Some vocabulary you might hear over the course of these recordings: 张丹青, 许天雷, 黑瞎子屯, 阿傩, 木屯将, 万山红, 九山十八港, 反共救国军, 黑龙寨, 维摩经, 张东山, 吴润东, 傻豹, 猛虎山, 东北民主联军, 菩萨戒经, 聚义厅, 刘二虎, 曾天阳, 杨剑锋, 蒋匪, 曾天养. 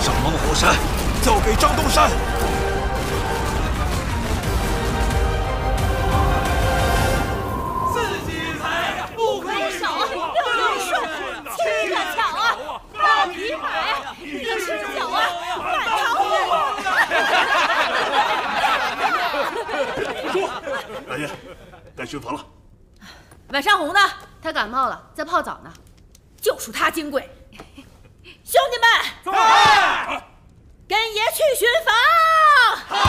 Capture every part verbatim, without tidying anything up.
上猛火山，交给张东山。自己才不可以少啊！六元帅，七个抢啊！大米买，一十九啊！满堂红。说，大爷，该巡防了。晚上红呢？他感冒了，在泡澡呢。 就属他金贵，兄弟们，跟爷去巡防。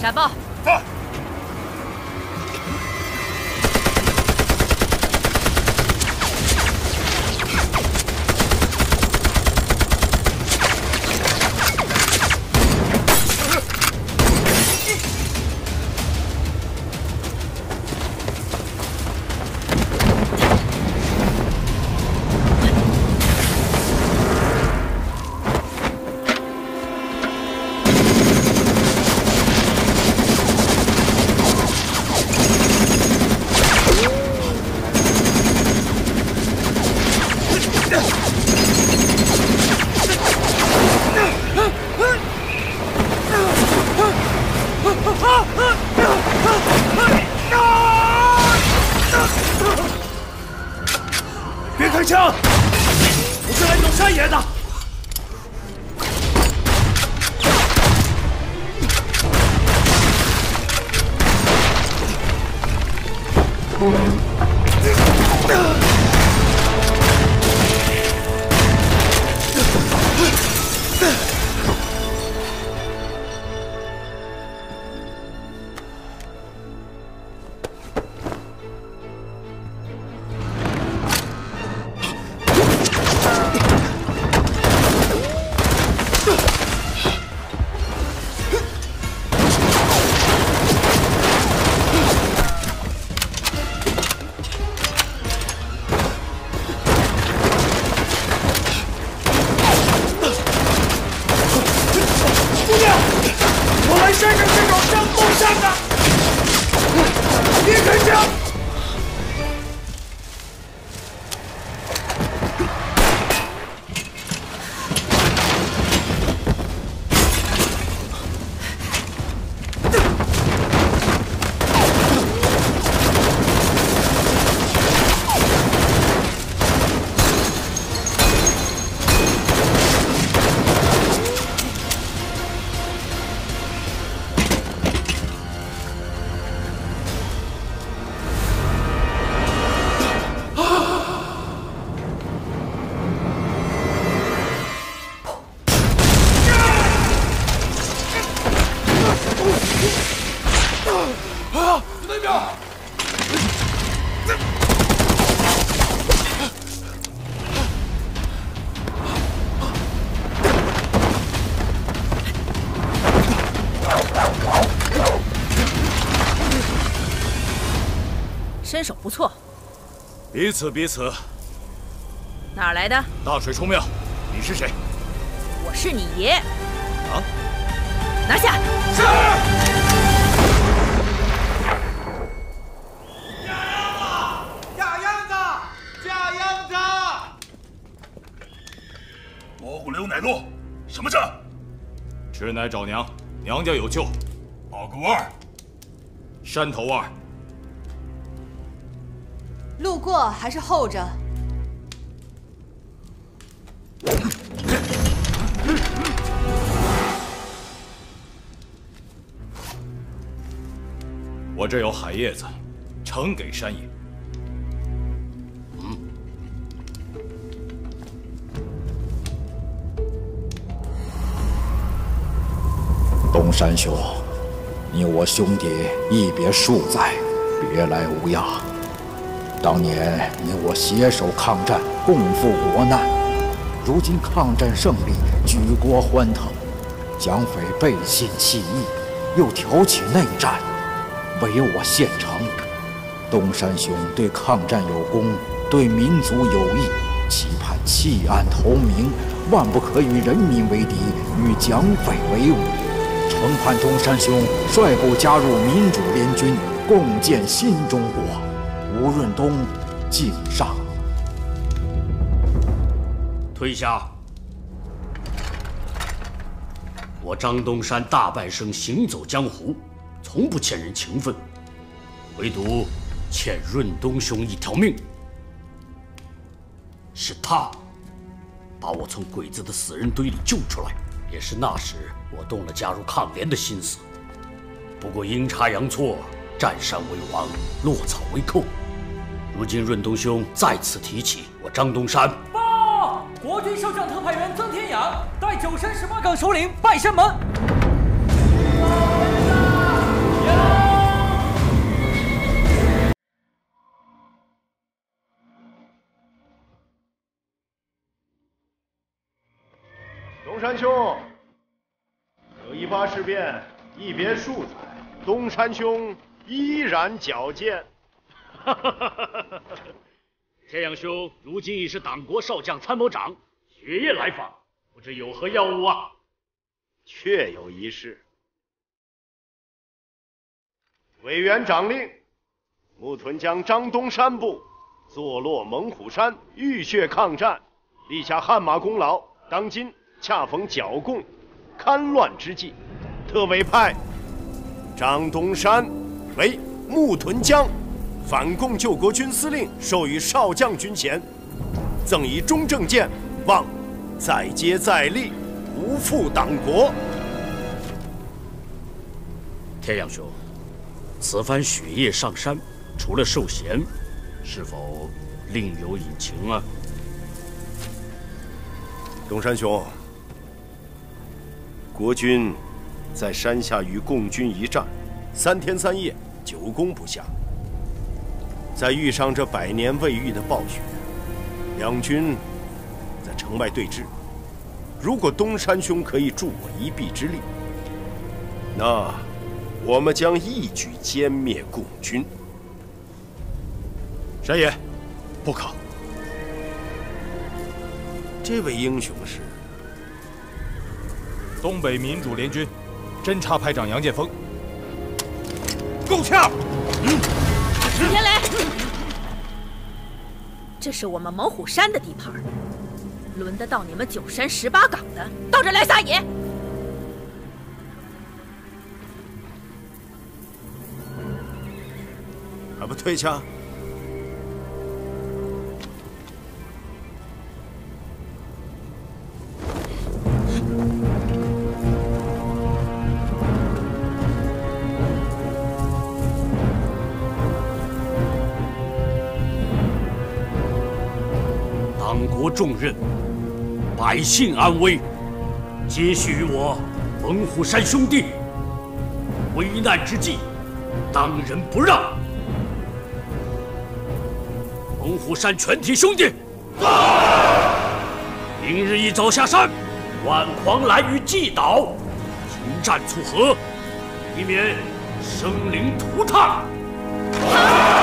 闪爆！放！别开枪！我是来弄山爷的。 身手不错，彼此彼此。哪儿来的？大水冲庙。你是谁？我是你爷。啊！拿下！是。假秧子！假秧子！假秧子！蘑菇刘乃禄，什么事？吃奶找娘，娘家有救。保个腕儿。山头腕儿。 路过还是候着。我这有海叶子，呈给山野。嗯，东山兄，你我兄弟一别数载，别来无恙。当年你我携手抗战，共赴国难。 如今抗战胜利，举国欢腾，蒋匪背信弃义，又挑起内战，围我县城。东山兄对抗战有功，对民族有益，期盼弃暗投明，万不可与人民为敌，与蒋匪为伍。诚盼东山兄率部加入民主联军，共建新中国。吴润东，敬上。 退下！我张东山大半生行走江湖，从不欠人情分，唯独欠润东兄一条命。是他把我从鬼子的死人堆里救出来，也是那时我动了加入抗联的心思。不过阴差阳错，占山为王，落草为寇。如今润东兄再次提起我张东山。 国军少将特派员曾天养带九山十八港首领拜山门。东山兄，九一八事变一别数载，东山兄依然矫健。天养兄如今已是党国少将参谋长，雪夜来访，不知有何要务啊？确有一事。委员长令，木屯将张东山部坐落猛虎山，浴血抗战，立下汗马功劳。当今恰逢剿共、戡乱之际，特委派张东山为木屯将 反共救国军司令，授予少将军衔，赠以中正剑，望再接再厉，不负党国。天养兄，此番雪夜上山，除了授衔，是否另有隐情啊？东山兄，国军在山下与共军一战，三天三夜，久攻不下。 再遇上这百年未遇的暴雪，两军在城外对峙。如果东山兄可以助我一臂之力，那我们将一举歼灭共军。山野，不可！这位英雄是东北民主联军侦察排长杨剑锋。够呛！嗯 田雷，这是我们猛虎山的地盘，轮得到你们九山十八港的到这来撒野？还不退下！重任，百姓安危，皆系于我猛虎山兄弟。危难之际，当仁不让。猛虎山全体兄弟，到！明日一早下山，挽狂澜于既倒，停战促和，以免生灵涂炭。啊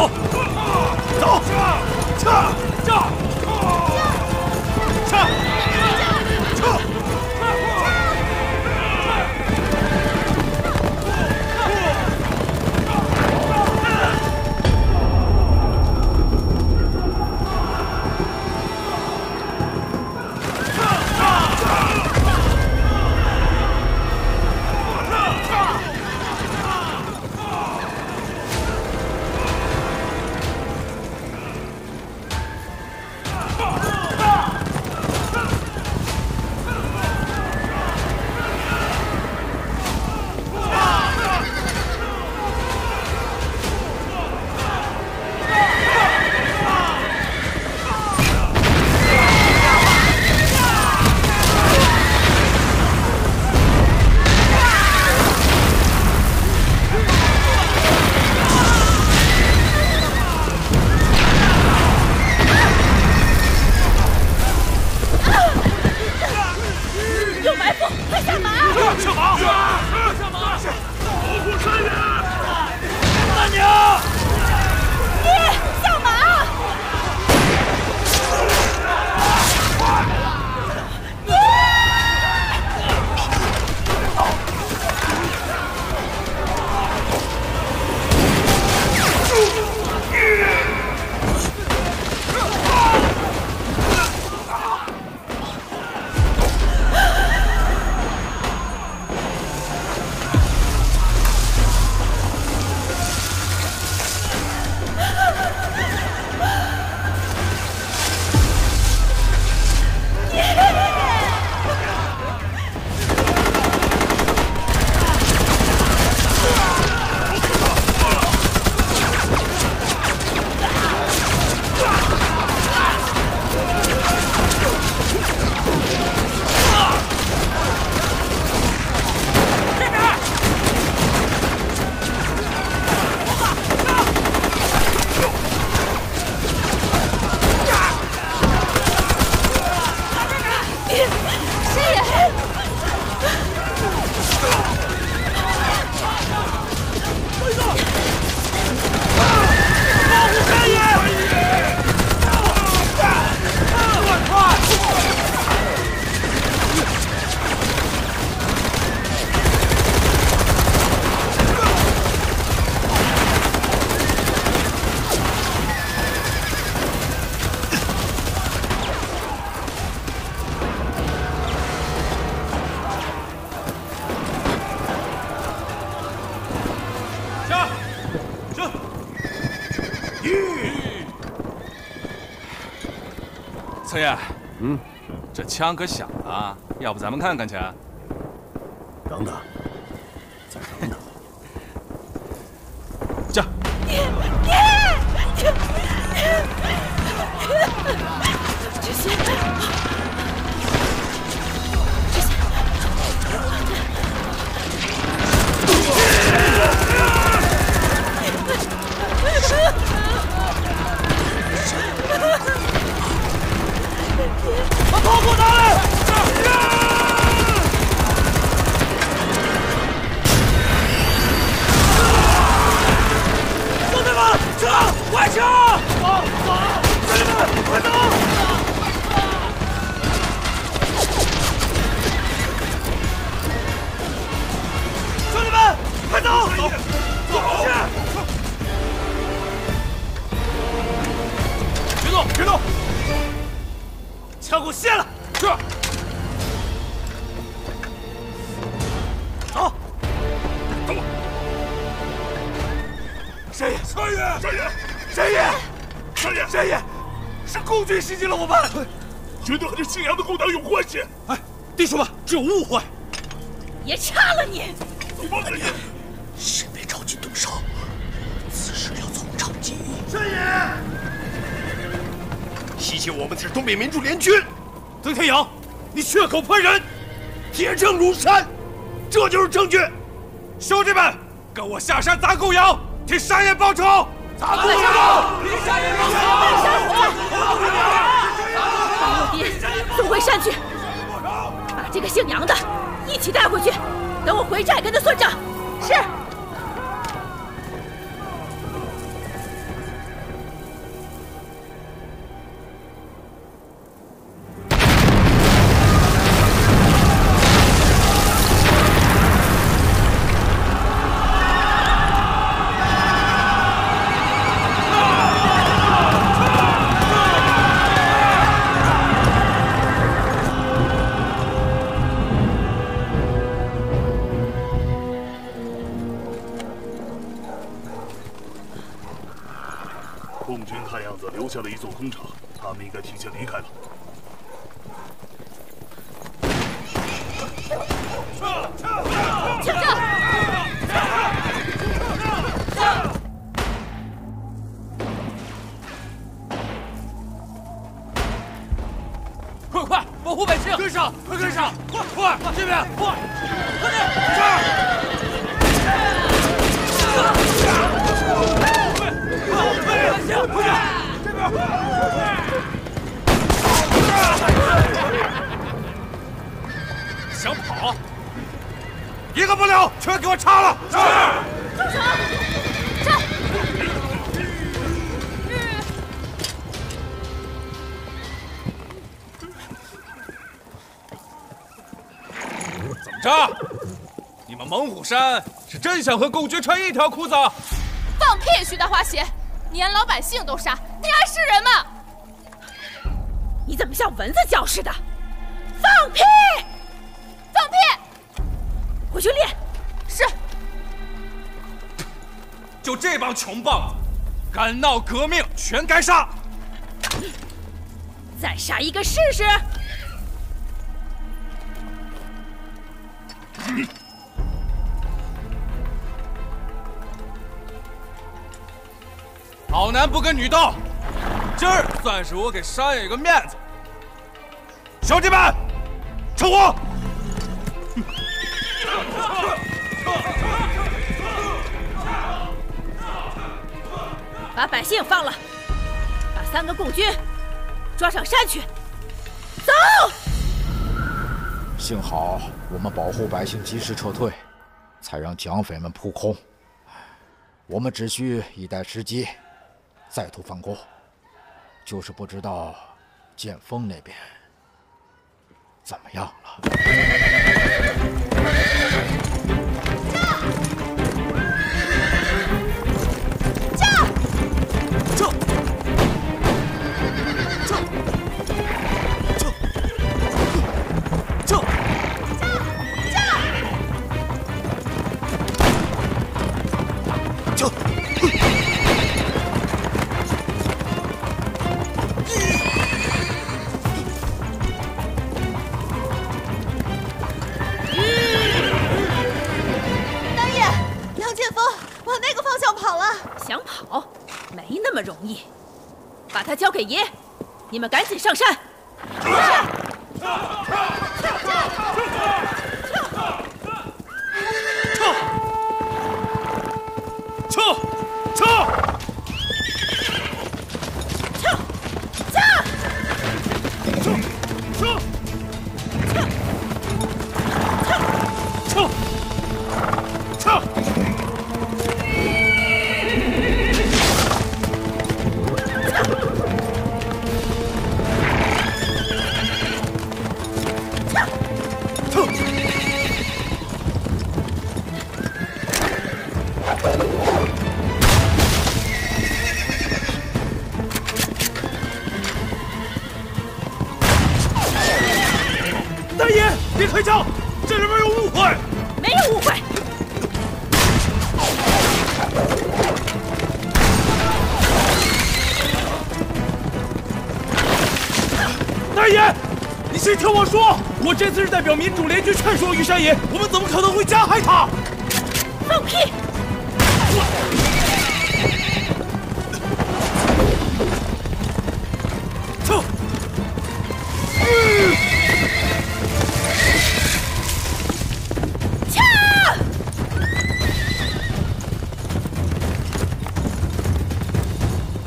走，走，撤，撤，撤，撤，撤。 测验，嗯，这枪可响了，要不咱们看看去？等等，再等等。驾！这些，这些。 把头给我拿来！ 兄弟们，撤！快撤！走走！兄弟们，快走！兄弟们，快走！走走！别动！别动！ 枪给我卸了！是。走。等我。山野，山野，山野，山野，山野，山野，是共军袭击了我们，绝对和这信阳的共党有关系。哎，弟兄们，这有误会。也差了你。你放开！先别着急动手，此事要从长计议。山野。 袭击我们是东北民主联军，曾天阳，你血口喷人，铁证如山，这就是证据。兄弟们，跟我下山砸狗窑，替山野报仇！砸狗窑，替山野报仇！把我爹送回山去，把这个姓杨的一起带回去，等我回寨跟他算账。是。下了一座工厂，他们应该提前离开了。站住！ 快快保护百姓！跟上，快跟上！快快这边，快快点！这儿！快快百姓，快点！这边！想跑？一个不留，全给我插了！是。住手！站！ 啥？你们猛虎山是真想和狗爵穿一条裤子？放屁！徐大花鞋，你连老百姓都杀，你还是人吗？你怎么像蚊子叫似的？放屁！放屁！回去练。是。就这帮穷棒子，敢闹革命，全该杀！再杀一个试试。 好男不跟女斗，今儿算是我给山野一个面子。兄弟们，出火！把百姓放了，把三个共军抓上山去。走！幸好我们保护百姓及时撤退，才让蒋匪们扑空。我们只需以待时机。 再度反攻，就是不知道剑锋那边怎么样了。撤！撤！撤！撤！撤！撤！撤！撤！ 想跑，没那么容易。把他交给爷，你们赶紧上山。撤！撤！撤！ 这次是代表民主联军劝说于山野，我们怎么可能会加害他？放屁！撤！枪！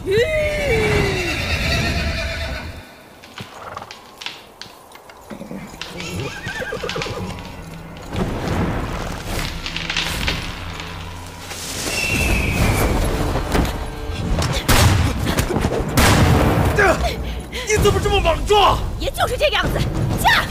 吁！ 抓！也就是这样子，驾！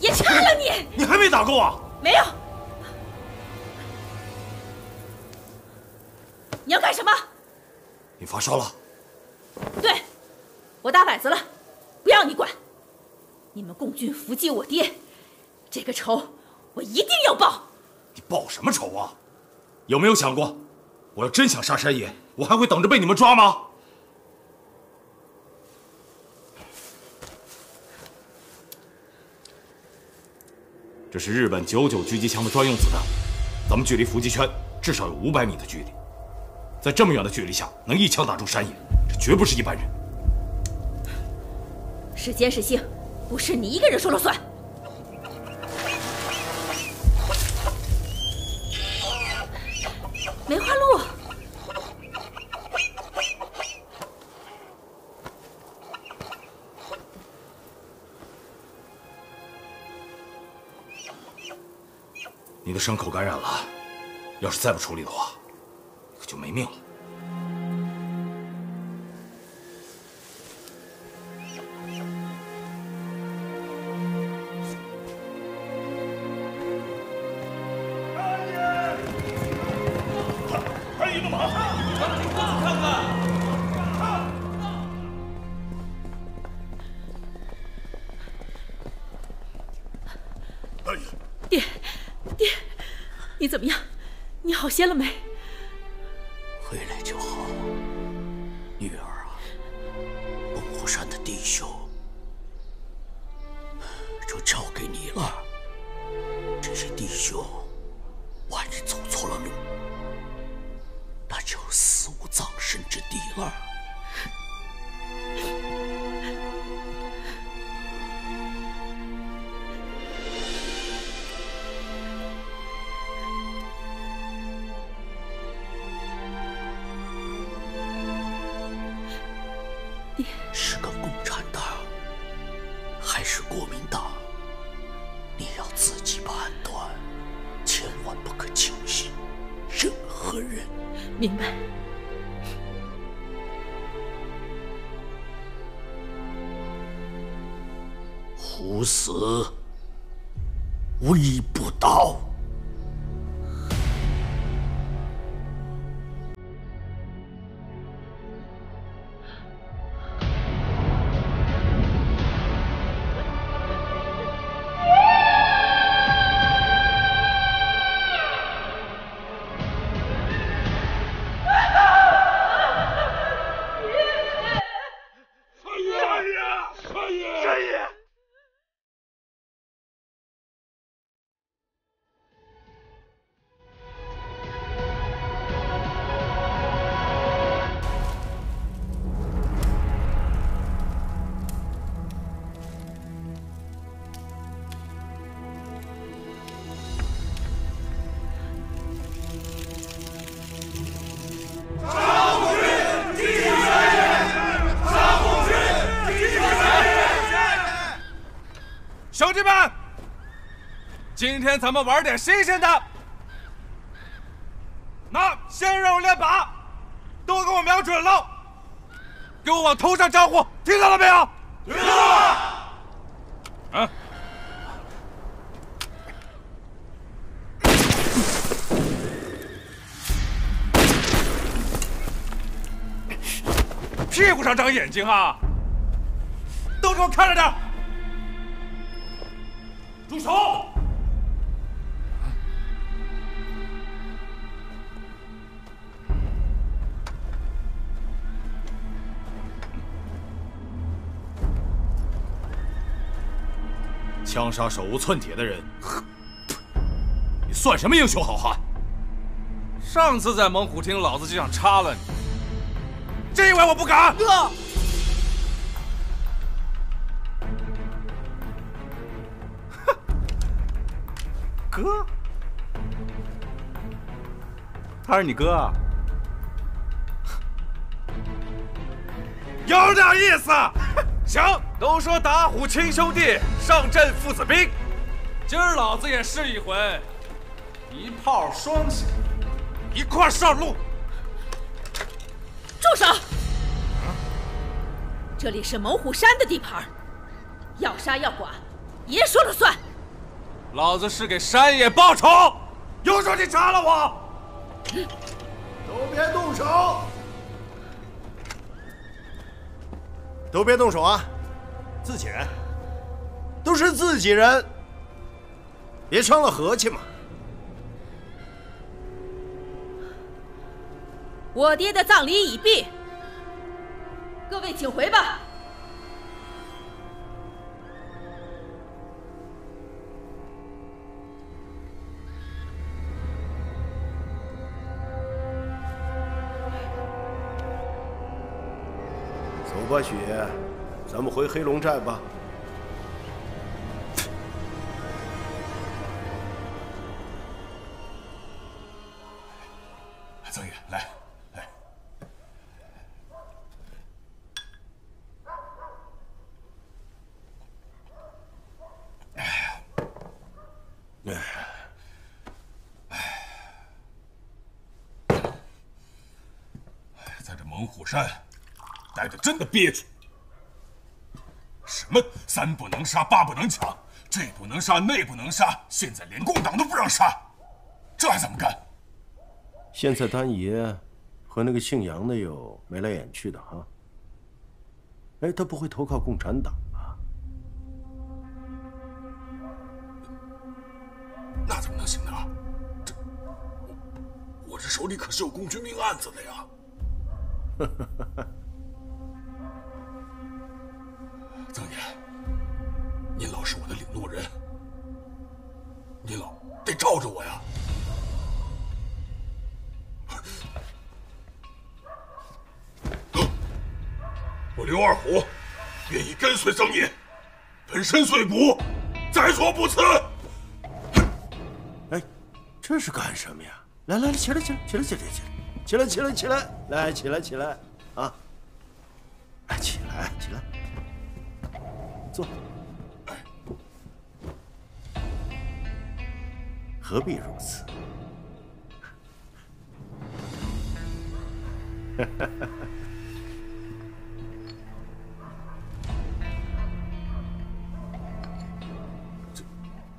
也掐了你！你还没打够啊？没有。你要干什么？你发烧了？对，我大摆子了，不要你管。你们共军伏击我爹，这个仇我一定要报。你报什么仇啊？有没有想过，我要真想杀山野，我还会等着被你们抓吗？ 这是日本九九狙击枪的专用子弹，咱们距离伏击圈至少有五百米的距离，在这么远的距离下能一枪打中山野，这绝不是一般人。是奸是性，不是你一个人说了算。梅花鹿，你的伤口感染了，要是再不处理的话，可就没命了。二姨的马，看看，二姨，爹。 爹，你怎么样？你好些了没？回来就好。女儿啊，孟虎山的弟兄就交给你了。这些弟兄万一走错了路，那就死无葬身之地了。是个共产党，还是国民党？你要自己判断，千万不可轻信任何人。明白。虎死，微不倒。 兄弟们，今天咱们玩点新鲜的。那鲜肉练靶，都给我瞄准了，给我往头上招呼，听到了没有？听到了。嗯、啊。 屁股上长眼睛啊！都给我看着点！住手！枪杀手无寸铁的人，你算什么英雄好汉？上次在猛虎厅，老子就想插了你。 这回我不敢。哥，哼，哥，他是你哥啊？有点意思。行，都说打虎亲兄弟，上阵父子兵，今儿老子也试一回，一炮双响，一块上路。 住手！这里是猛虎山的地盘，要杀要剐，爷说了算。老子是给山野报仇，有种你杀了我！都别动手，都别动手啊，自己人，都是自己人，别伤了和气嘛。我爹的葬礼已毕，各位请回吧。 吧，许爷，咱们回黑龙寨吧。曾爷，来来。哎，哎，在这猛虎山。 待的真的憋屈，什么三不能杀，八不能抢，这不能杀，那不能杀，现在连共党都不让杀，这还怎么干？现在丹爷和那个姓杨的有眉来眼去的哈、啊。哎，他不会投靠共产党吧？那怎么能行呢？这我这手里可是有龚军兵案子的呀。曾爷，您老是我的领路人，您老得罩着我呀。我刘二虎愿意跟随曾爷，粉身碎骨，在所不辞。哎，这是干什么呀？来来来，起来起来起来起来起来起来起来来起来起来啊！哎，起来起来。 坐，何必如此？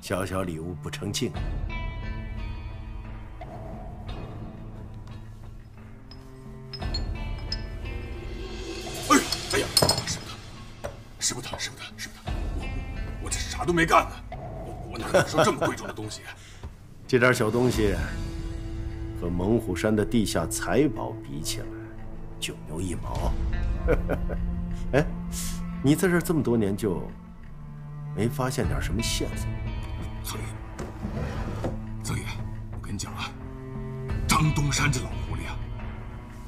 小小礼物不成敬。哎，哎呀，是不得，是不得，是不得。 啥都没干呢，我我哪敢收这么贵重的东西？这点小东西和猛虎山的地下财宝比起来，九牛一毛。哎，你在这儿这么多年，就没发现点什么线索？曾爷，曾爷，我跟你讲啊，张东山这老狐狸啊，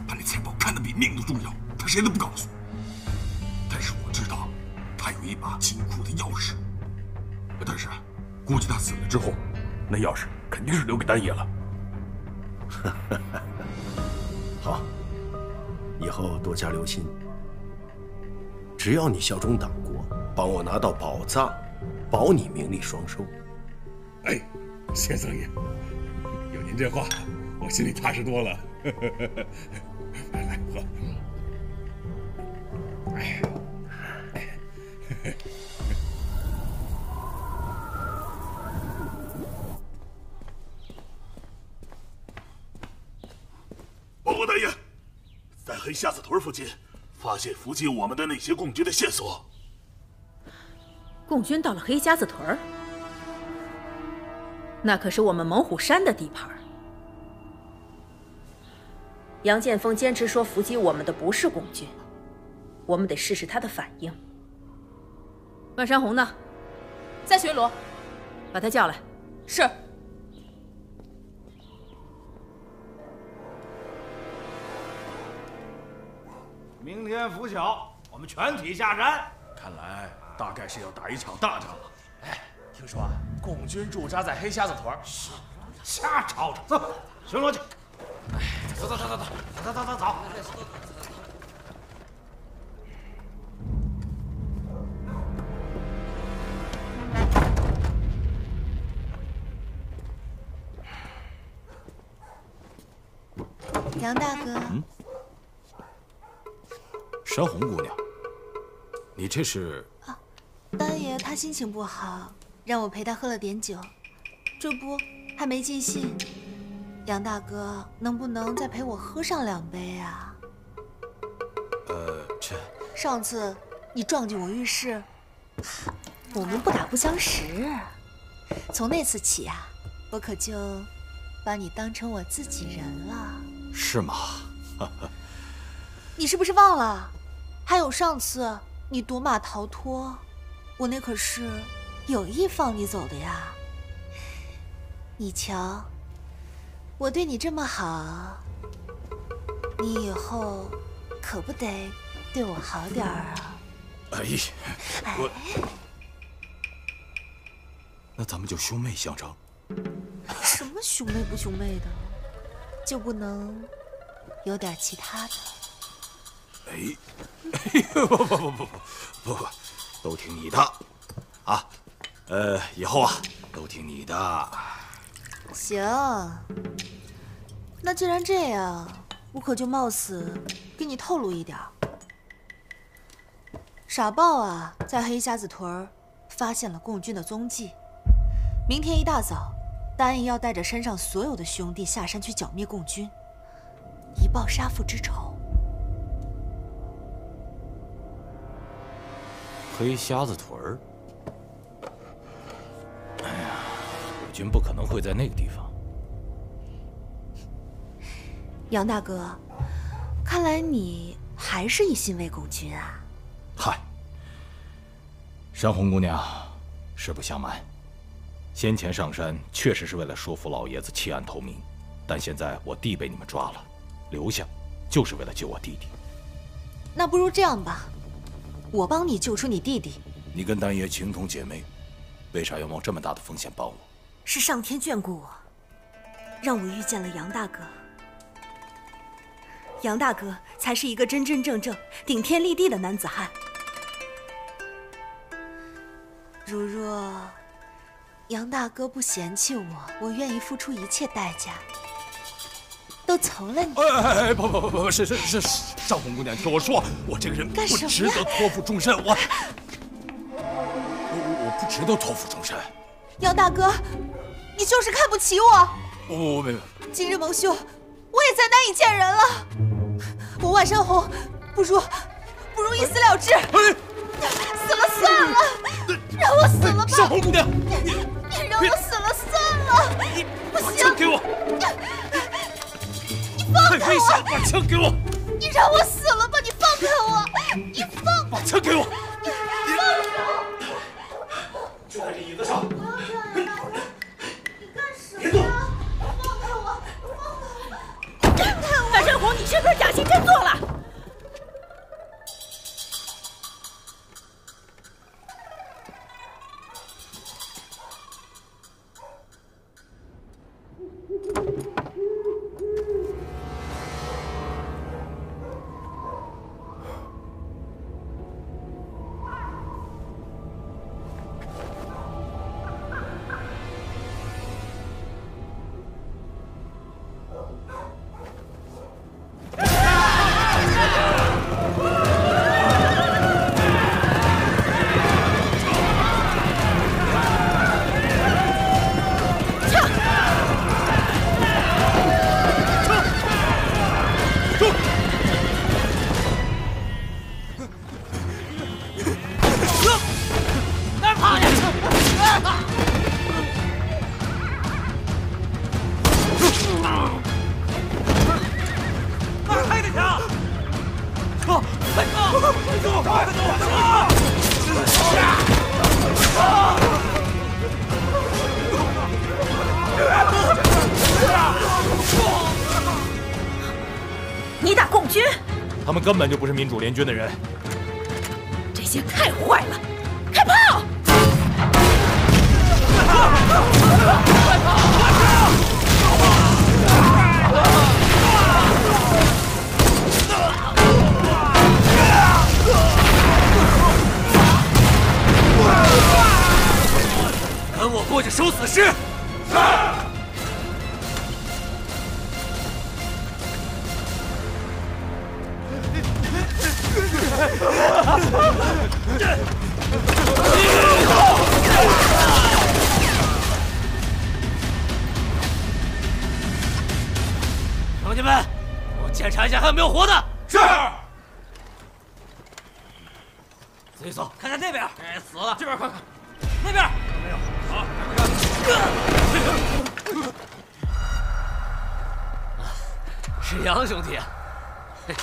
把那财宝看得比命都重要，他谁都不告诉。但是我知道，他有一把金库的钥匙。 但是，估计他死了之后，那钥匙肯定是留给丹爷了。好，以后多加留心。只要你效忠党国，帮我拿到宝藏，保你名利双收。哎，谢曾爷，有您这话，我心里踏实多了。来来喝。哎。 黑瞎子屯附近，发现伏击我们的那些共军的线索。共军到了黑瞎子屯，那可是我们猛虎山的地盘。杨剑锋坚持说伏击我们的不是共军，我们得试试他的反应。万山红呢？在巡逻，把他叫来。是。 明天拂晓，我们全体下山。看来大概是要打一场大仗了。哎，听说啊，共军驻扎在黑瞎子屯。是，瞎吵吵。走，巡逻去。哎，走走走走走走走走走。杨大哥。嗯。 山红姑娘，你这是？啊，丹爷他心情不好，让我陪他喝了点酒，这不还没尽兴。杨大哥，能不能再陪我喝上两杯啊？呃，这上次你撞进我浴室，我们不打不相识。从那次起啊，我可就把你当成我自己人了。是吗？你是不是忘了？还有上次你夺马逃脱，我那可是有意放你走的呀。你瞧，我对你这么好，你以后可不得对我好点儿啊！哎，我那咱们就兄妹相称。什么兄妹不兄妹的，就不能有点其他的？哎，哎，不不不不不不不，都听你的啊！呃，以后啊，都听你的。行，那既然这样，我可就冒死给你透露一点。 傻豹啊，在黑瞎子屯发现了共军的踪迹。明天一大早，答应要带着山上所有的兄弟下山去剿灭共军，以报杀父之仇。黑瞎子屯？哎呀，共军不可能会在那个地方。杨大哥，看来你还是一心为共军啊。 嗨，山红姑娘，实不相瞒，先前上山确实是为了说服老爷子弃暗投明，但现在我弟被你们抓了，留下就是为了救我弟弟。那不如这样吧，我帮你救出你弟弟。你跟丹爷情同姐妹，为啥要冒这么大的风险帮我？是上天眷顾我，让我遇见了杨大哥。 杨大哥才是一个真真正正顶天立地的男子汉。如若杨大哥不嫌弃我，我愿意付出一切代价，都从了你。哎哎哎！不不不不不，是是是，张红姑娘，听我说，我这个人不值得托付终身，我我我不值得托付终身。杨大哥，你就是看不起我。我我我没有。今日蒙羞，我也再难以见人了。 我万山红，不如不如一死了之，死了算了，让我死了吧！山红姑娘，你你让我死了算了，不行！把枪给我！你放开我！太危险了，把枪给我！你让我死了吧！你放开我！你放！把枪给我！你放手！坐在这椅子上。 你是不是假戏真做了？根本就不是民主联军的人，这些太坏了！开炮！跟我过去收死尸！ 兄弟们，我检查一下还有没有活的。是。随搜，看看那边。哎，死了！这边看看，那边没有。好，是杨兄弟。嘿。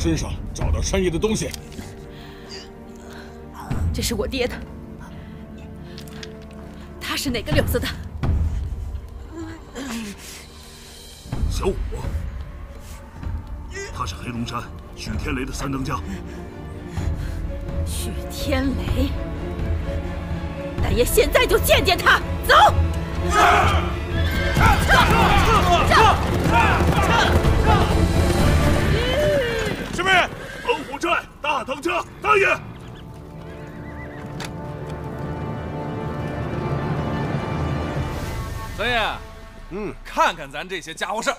身上找到山爷的东西，这是我爹的，他是哪个柳子的？小五，他是黑龙山许天雷的三当家。许天雷，大爷现在就见见他，走！啊啊 猛虎寨大当家大爷，三爷，嗯，看看咱这些家伙事儿，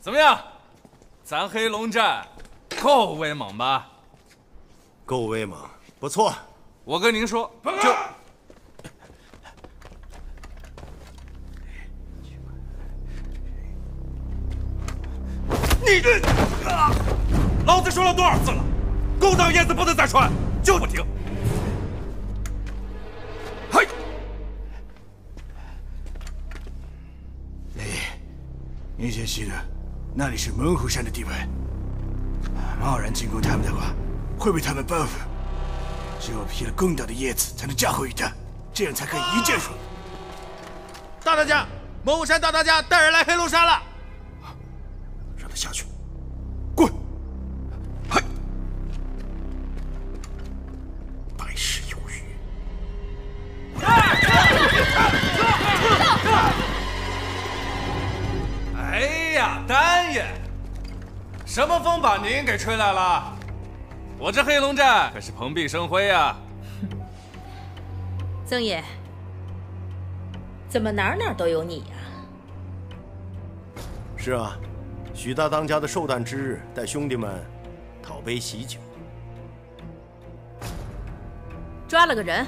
怎么样？咱黑龙寨够威猛吧？够威猛，不错。我跟您说，就。 你这，老子说了多少次了，勾当燕子不能再穿，就不听。嘿，雷爷，您先息怒，那里是猛虎山的地盘，贸然进攻他们的话，会被他们报复。只有劈了公道的叶子，才能嫁祸于他，这样才可以一箭双雕。大当家，猛虎山大当家带人来黑龙山了。 下去，滚！嘿，百事有余。哎呀，单爷，什么风把您给吹来了？我这黑龙寨可是蓬荜生辉呀！曾爷，怎么哪哪都有你呀？是啊。 许大当家的寿诞之日，带兄弟们讨杯喜酒。抓了个人，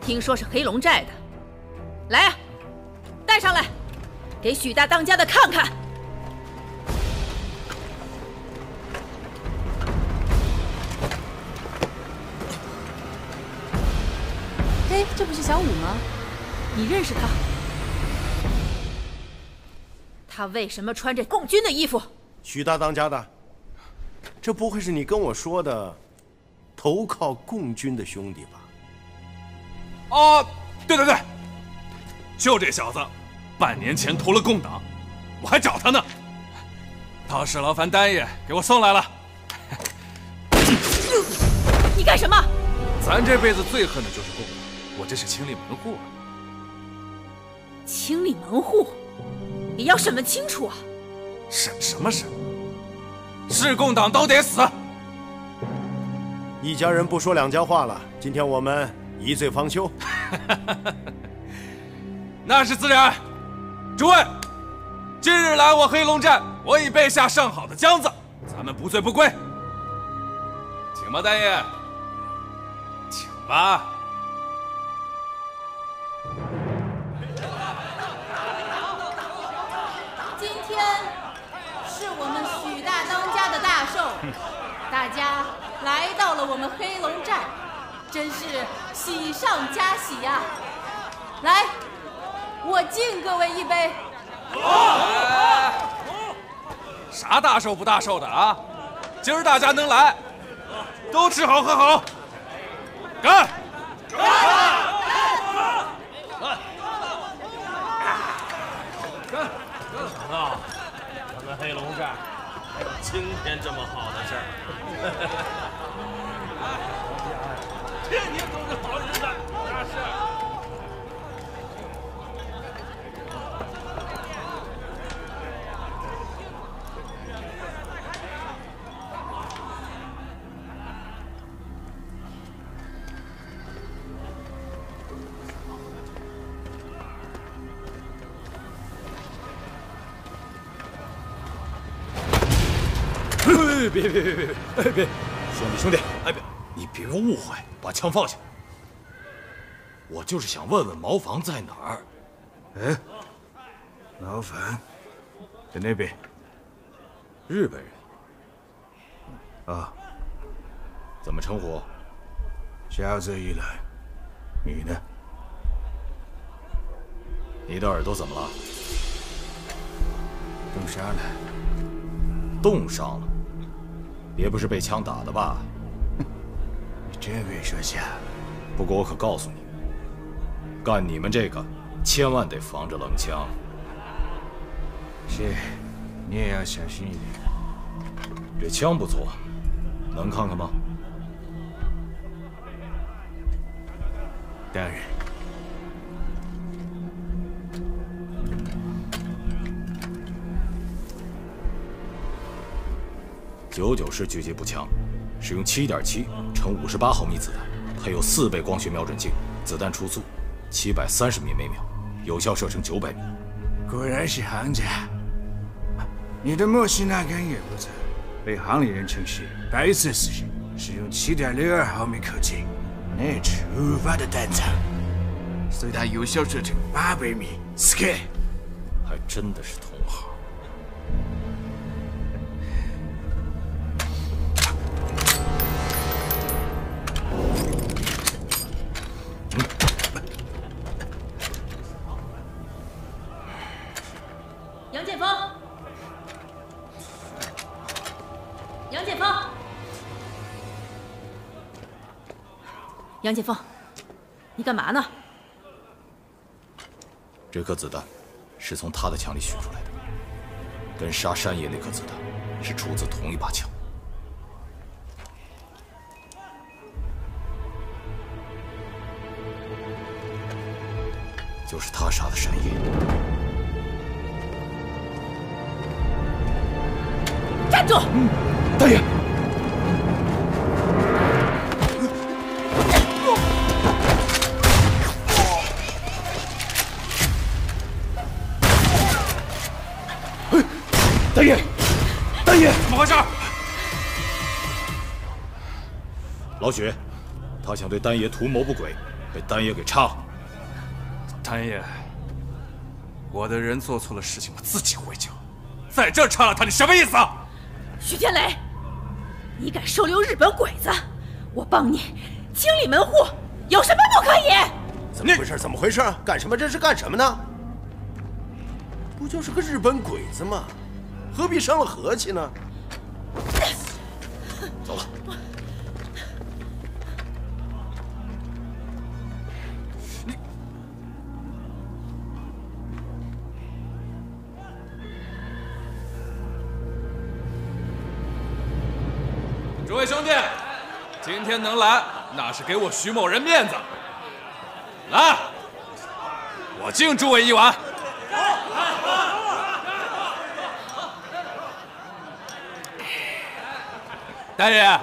听说是黑龙寨的。来呀、啊，带上来，给许大当家的看看。哎，这不是小五吗？你认识他？ 他为什么穿着共军的衣服？许大当家的，这不会是你跟我说的投靠共军的兄弟吧？啊，对对对，就这小子，半年前投了共党，我还找他呢。倒是劳烦单爷给我送来了。你干什么？咱这辈子最恨的就是共党，我真是清理门户了。清理门户，也要审问清楚啊！审什么审？弑共党都得死！一家人不说两家话了，今天我们一醉方休。那是自然。诸位，今日来我黑龙站，我已备下上好的浆子，咱们不醉不归。请吧，大爷，请吧。 大家来到了我们黑龙站，真是喜上加喜呀！来，我敬各位一杯。好，啥大寿不大寿的啊？今儿大家能来，都吃好喝好，干！干！干！干！啊！我们黑龙站。 今天这么好的事儿，天天都是好日子，那是。 别别别别别！哎别，兄弟兄弟，哎别，你别误会，把枪放下。我就是想问问茅房在哪儿。嗯，茅房在那边。日本人。啊，怎么称呼？小子一来，你呢？你的耳朵怎么了？冻伤了。冻伤了。 也不是被枪打的吧？你真会说笑。不过我可告诉你，干你们这个，千万得防着冷枪。是，你也要小心一点。这枪不错，能看看吗？当然。九九式狙击步枪，使用 七点七 乘五十八毫米子弹，配有四倍光学瞄准镜，子弹初速七百三十米每秒，有效射程九百米。果然是行家，你的莫西纳根也不错，被行里人称是白色死神，使用 七点六二 毫米口径，内置五发的弹仓，所以它有效射程八百米。Sky， 还真的是同行。 杨剑锋，你干嘛呢？这颗子弹是从他的枪里取出来的，跟杀山爷那颗子弹是出自同一把枪。就是他杀的山爷。站住！嗯，大爷。 大爷，大爷，怎么回事？老许，他想对丹爷图谋不轨，被丹爷给插了。丹爷，我的人做错了事情，我自己会讲。在这插了他，你什么意思啊？徐天雷，你敢收留日本鬼子，我帮你清理门户，有什么不可以？怎么回事？怎么回事？干什么？这是干什么呢？不就是个日本鬼子吗？ 何必伤了和气呢？走了。你诸位兄弟，今天能来，那是给我徐某人面子。来，我敬诸位一碗。大爷，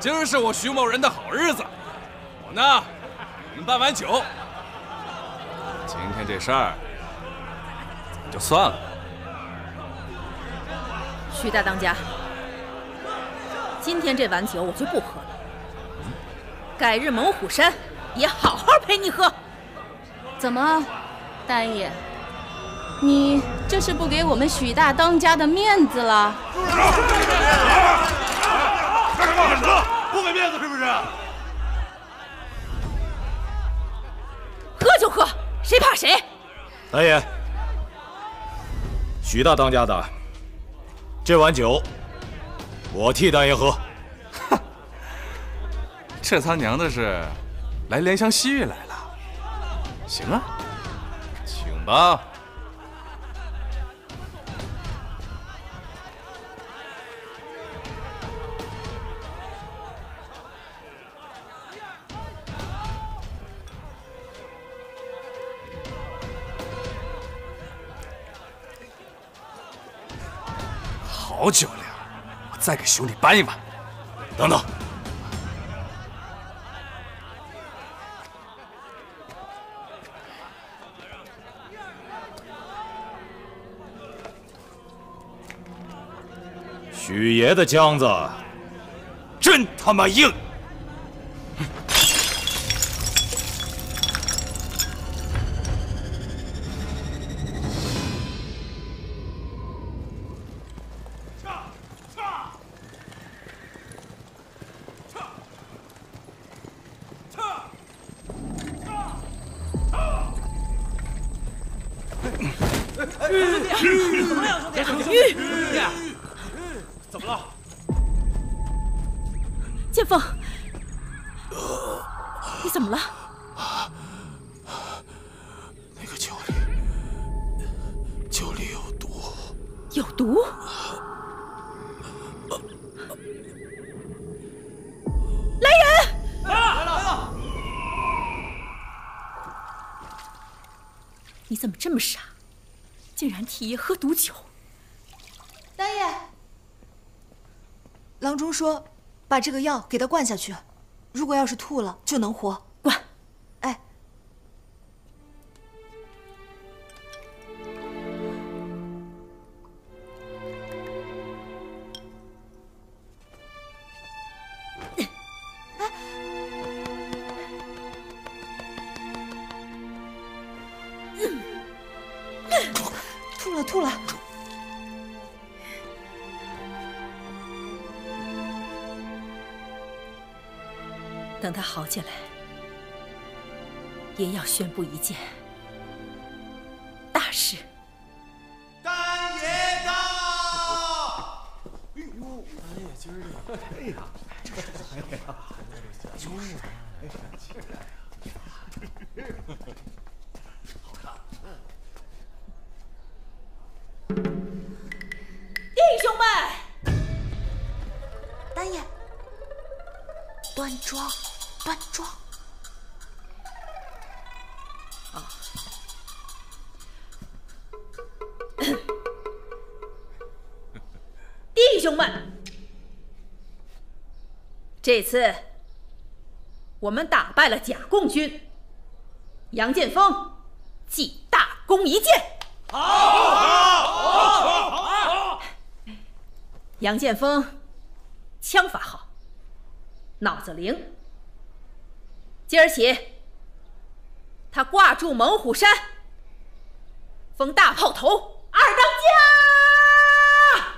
今儿是我徐某人的好日子，我呢，你们办完酒，今天这事儿就算了。徐大当家，今天这碗酒我就不喝了，改日猛虎山也好好陪你喝。 怎么，大爷，你这是不给我们许大当家的面子了？干什么？不给面子是不是？喝就喝，谁怕谁？大爷，许大当家的这碗酒，我替大爷喝。哼，这他娘的是来怜香惜玉来了。 行啊，请吧。好酒量，我再给兄弟搬一碗。等等。 许爷的姜子真他妈硬！替爷喝毒酒，大爷。郎中说，把这个药给他灌下去，如果要是吐了就能活。灌，哎。哎，嗯。 吐了吐了！等他好起来，也要宣布一件大事。单爷到！哎呦，单爷今儿这，哎呀，这是哎呀，就是哎呀，好看。 弟兄们，单爷，端庄，端庄。啊！弟兄们，这次我们打败了甲共军，杨剑锋记大功一件。好！ 杨剑锋，枪法好，脑子灵。今儿起，他挂住猛虎山，封大炮头二当家。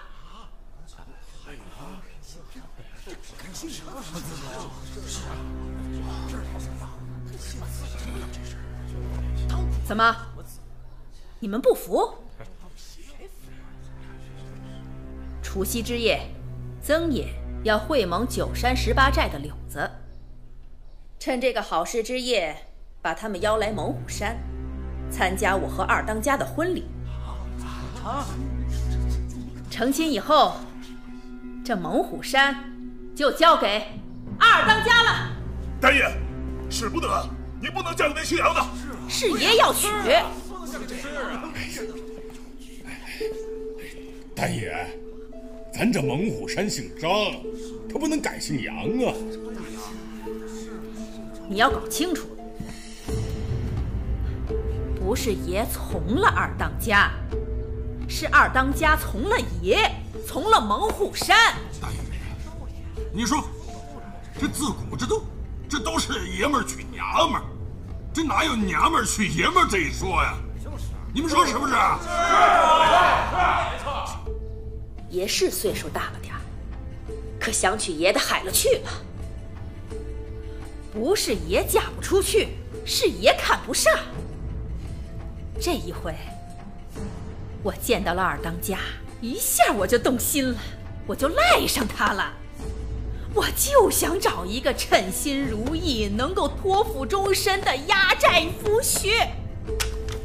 怎么，你们不服？ 除夕之夜，曾野要会盟九山十八寨的柳子，趁这个好事之夜，把他们邀来猛虎山，参加我和二当家的婚礼。成亲以后，这猛虎山就交给阿尔当家了。单爷，使不得，你不能嫁给那姓杨的。是爷要娶。不能嫁给这事儿啊！单爷，咱这猛虎山姓张，他不能改姓杨啊！你要搞清楚，不是爷从了二当家，是二当家从了爷，从了猛虎山。大爷，你说，这自古这都这都是爷们儿娶娘们儿，这哪有娘们儿娶爷们儿这一说呀？你们说是不是？是，没错。爷是岁数大了点儿，可想娶爷的海了去了。不是爷嫁不出去，是爷看不上。这一回，我见到了二当家，一下我就动心了，我就赖上他了。我就想找一个称心如意、能够托付终身的压寨夫婿，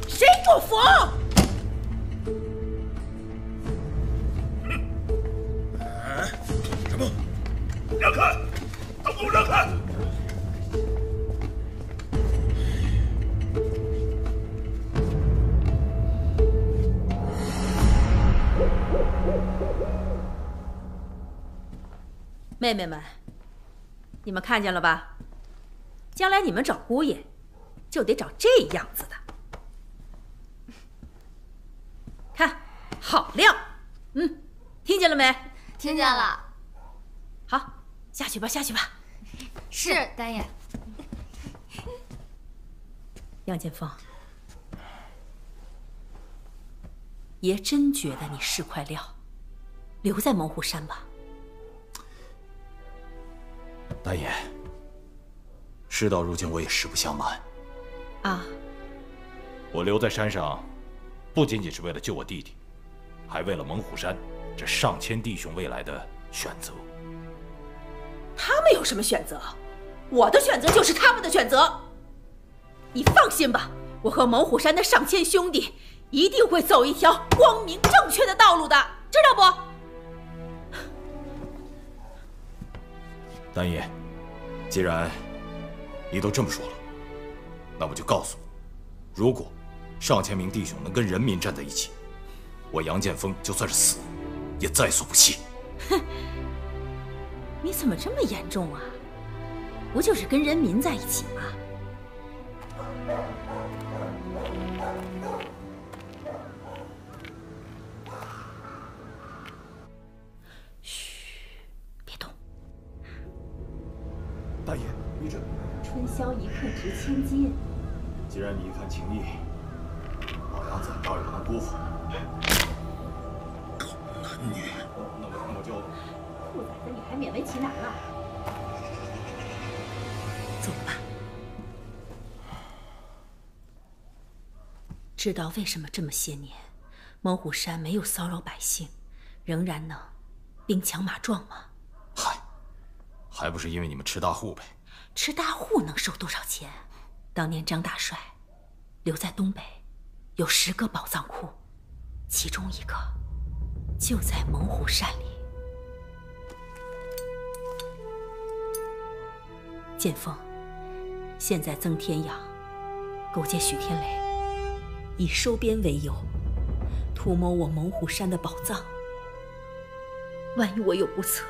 谁不服？哎，什么？让开！都给我让开！妹妹们，你们看见了吧？将来你们找姑爷，就得找这样子的。看，好亮。嗯，听见了没？听见了。好，下去吧，下去吧。是，单爷。杨剑锋，爷真觉得你是块料，留在猛虎山吧。大爷，事到如今我也实不相瞒。啊！我留在山上，不仅仅是为了救我弟弟，还为了猛虎山这上千弟兄未来的选择。他们有什么选择？我的选择就是他们的选择。你放心吧，我和猛虎山的上千兄弟一定会走一条光明正确的道路的，知道不？丹爷，既然你都这么说了，那我就告诉你，如果上千名弟兄能跟人民站在一起，我杨剑锋就算是死，也在所不惜。哼，你怎么这么严重啊？不就是跟人民在一起吗？大爷，你这春宵一刻值千金。既然你一番情谊，老杨子倒也不能辜负。狗男女，那我那我就……兔崽子，你还勉为其难了？走吧。知道为什么这么些年，猛虎山没有骚扰百姓，仍然能兵强马壮吗？嗨。还不是因为你们吃大户呗！吃大户能收多少钱？当年张大帅留在东北，有十个宝藏库，其中一个就在猛虎山里。剑锋，现在曾天养勾结许天雷，以收编为由，图谋我猛虎山的宝藏。万一我有不测，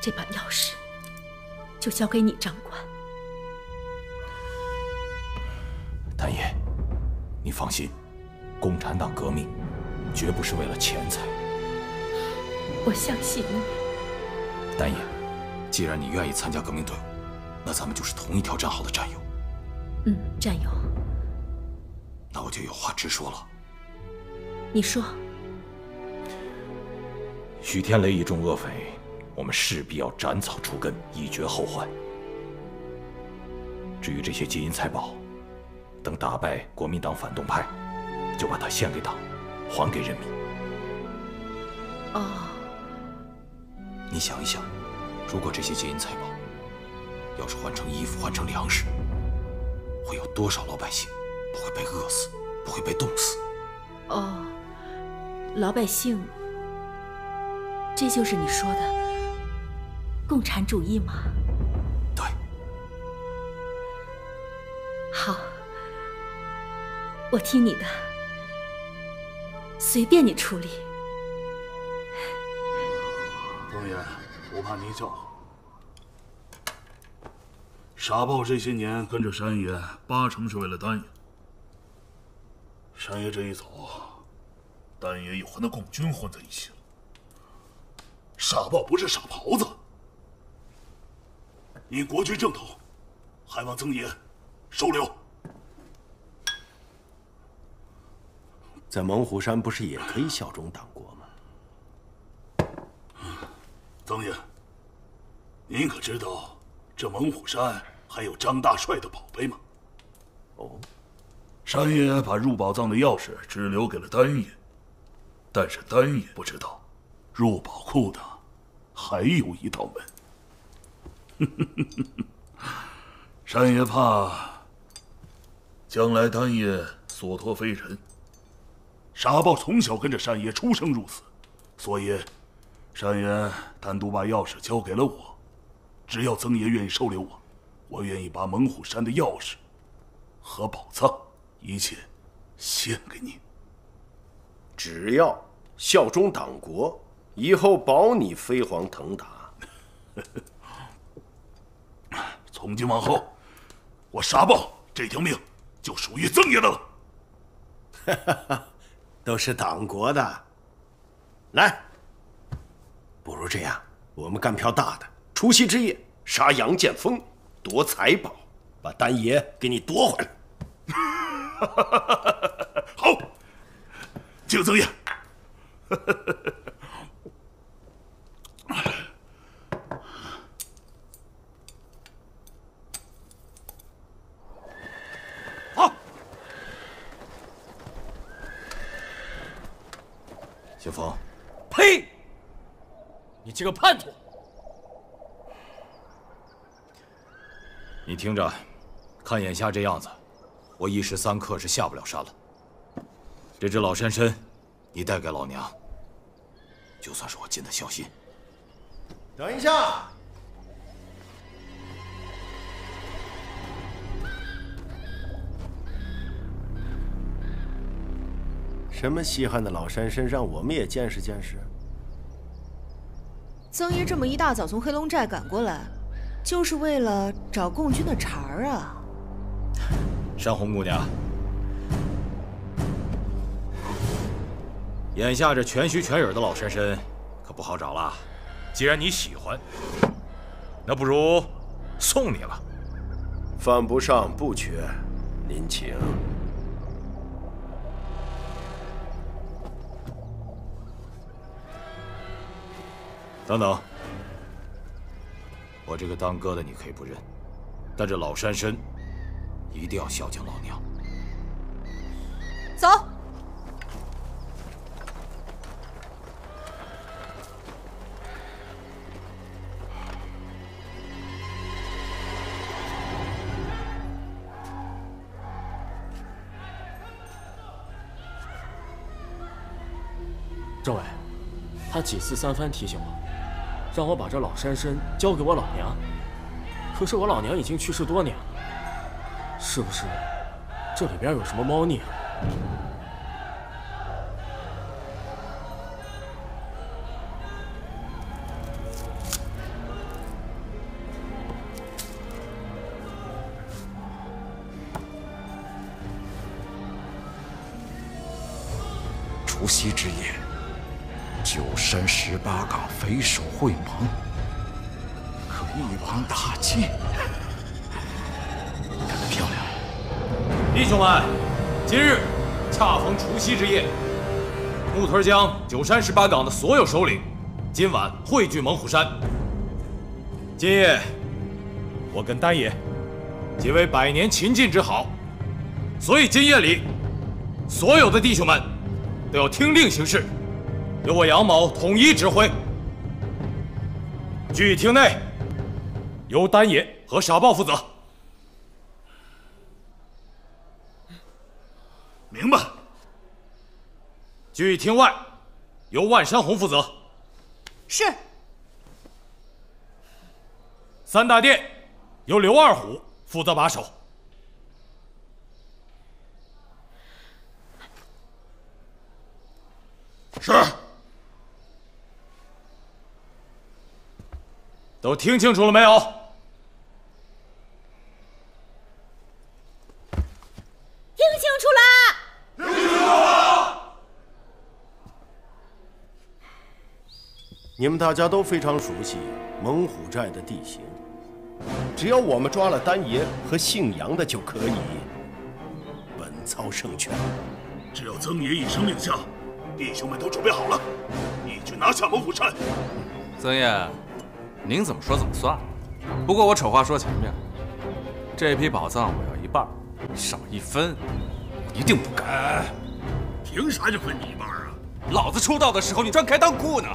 这把钥匙就交给你掌管。丹爷，你放心，共产党革命绝不是为了钱财。我相信你。丹爷，既然你愿意参加革命队伍，那咱们就是同一条战壕的战友。嗯，战友。那我就有话直说了。你说。许天雷一众恶匪，我们势必要斩草除根，以绝后患。至于这些金银财宝，等打败国民党反动派，就把它献给党，还给人民。哦，你想一想，如果这些金银财宝要是换成衣服，换成粮食，会有多少老百姓不会被饿死，不会被冻死？哦，老百姓。这就是你说的共产主义吗？对。好，我听你的，随便你处理。东野，我怕你走。傻豹这些年跟着山爷，八成是为了丹爷。山爷这一走，丹爷又和那共军混在一起了。 傻豹不是傻狍子，你国军正统，还望曾爷收留。在猛虎山不是也可以效忠党国吗？曾爷，您可知道这猛虎山还有张大帅的宝贝吗？哦，山爷把入宝藏的钥匙只留给了丹爷，但是丹爷不知道。 入宝库的还有一道门，山爷怕将来丹爷所托非人。傻豹从小跟着山爷出生入死，所以山爷单独把钥匙交给了我。只要曾爷愿意收留我，我愿意把猛虎山的钥匙和宝藏一切献给你。只要效忠党国。 以后保你飞黄腾达。从今往后，我傻豹这条命就属于曾爷的了。都是党国的。来，不如这样，我们干票大的，除夕之夜杀杨剑锋，夺财宝，把丹爷给你夺回来。好，敬曾爷。好，小峰，呸！你这个叛徒！你听着，看眼下这样子，我一时三刻是下不了山了。这只老山参，你带给老娘，就算是我尽的孝心。 等一下！什么稀罕的老山参，让我们也见识见识。曾爷这么一大早从黑龙寨赶过来，就是为了找共军的茬儿啊！山红姑娘，眼下这全虚全影的老山参可不好找了。 既然你喜欢，那不如送你了。犯不上，不缺，您请。等等，我这个当哥的你可以不认，但这老山参一定要孝敬老娘。走。 政委，他几次三番提醒我，让我把这老山参交给我老娘。可是我老娘已经去世多年了，是不是这里边有什么猫腻啊？除夕之夜。 九山十八岗匪首会盟，可一网打尽。干得漂亮！弟兄们，今日恰逢除夕之夜，木屯将九山十八岗的所有首领，今晚汇聚猛虎山。今夜，我跟丹爷结为百年秦晋之好，所以今夜里，所有的弟兄们都要听令行事。 由我杨某统一指挥。聚义厅内，由丹爷和傻豹负责。明白。聚义厅外，由万山红负责。是。三大殿由刘二虎负责把守。是。都听清楚了没有？ 你们大家都非常熟悉猛虎寨的地形，只要我们抓了丹爷和姓杨的，就可以本操胜券。只要曾爷一声令下，弟兄们都准备好了，一举拿下猛虎寨。曾爷，您怎么说怎么算。不过我丑话说前面，这批宝藏我要一半，少一分，一定不敢。凭啥就分你一半啊？ 老子出道的时候，你专开裆裤呢！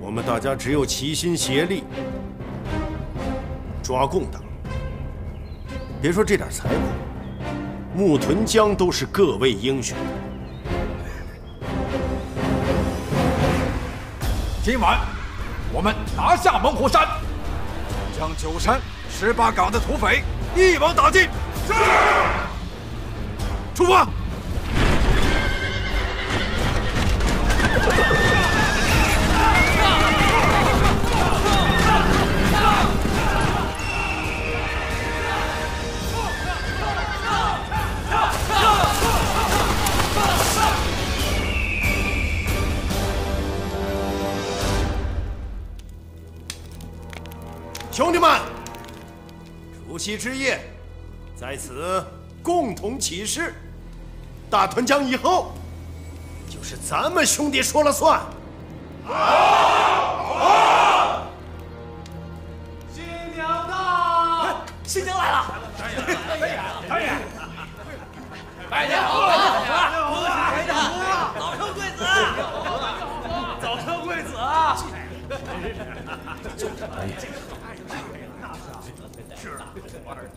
我们大家只有齐心协力抓共党。别说这点财宝，木屯江都是各位英雄。今晚，我们拿下猛虎山，将九山十八岗的土匪一网打尽。是。 出发！兄弟们，除夕之夜，在此共同起誓。 大屯江以后，就是咱们兄弟说了算。好，好！新娘到，新娘来了。大爷，大爷，百年好合，早生贵子，早生贵子啊！大爷，是啊，我儿子。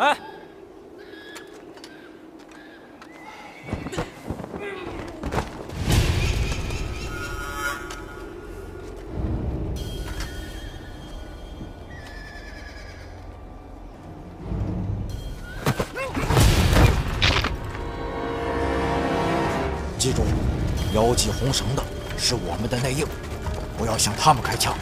哎，记住，摇起红绳的是我们的内应，不要向他们开枪。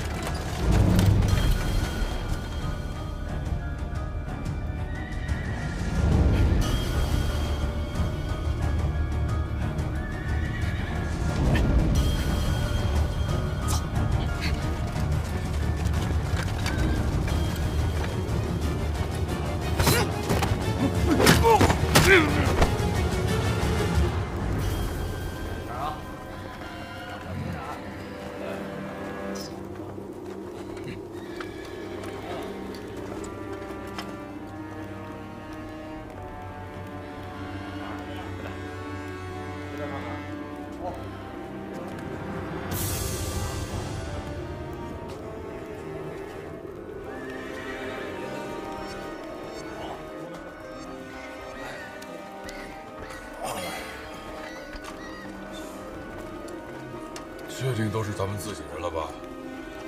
确定都是咱们自己人了吧？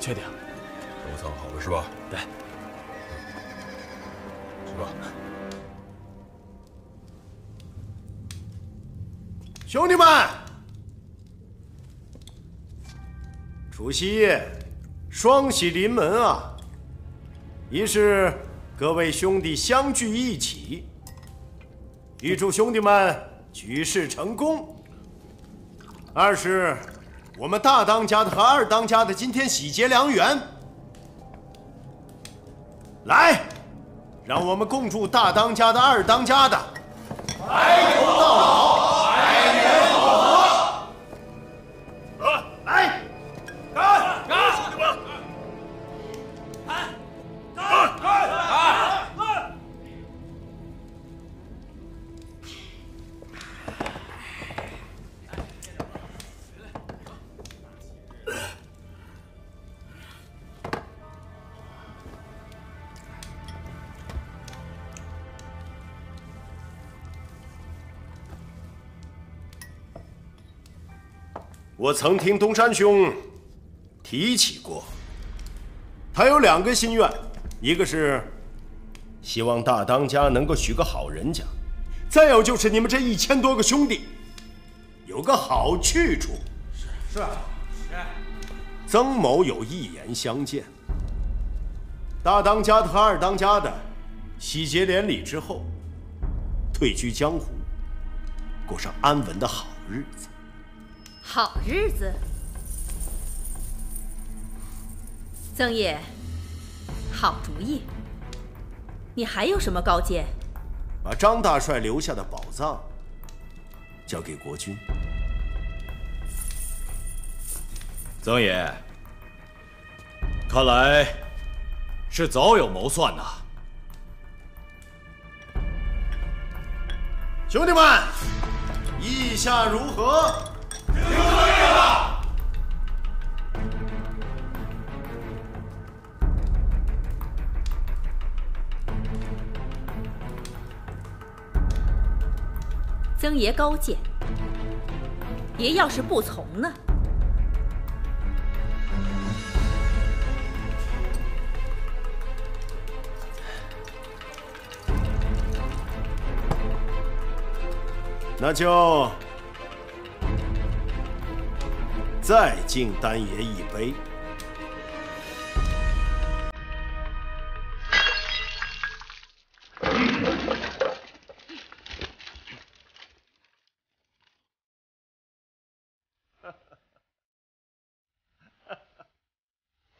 确定。都藏好了是吧？对。去吧。兄弟们，除夕夜双喜临门啊！一是各位兄弟相聚一起，预祝兄弟们举事成功；二是。 我们大当家的和二当家的今天喜结良缘，来，让我们共祝大当家的、二当家的白头到老，百年好合。来，干！干！兄弟们，干！干！干！干！我曾听东山兄提起过，他有两个心愿，一个是希望大当家能够许个好人家，再有就是你们这一千多个兄弟有个好去处。是是是。曾某有一言相见，大当家和二当家的喜结连理之后，退居江湖，过上安稳的好日子。 好日子，曾爷，好主意。你还有什么高见？把张大帅留下的宝藏交给国君。曾爷，看来是早有谋算呐。兄弟们，意下如何？ 曾爷高见，爷要是不从呢？那就。 再敬丹爷一杯。